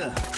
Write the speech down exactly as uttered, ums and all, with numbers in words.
Duh.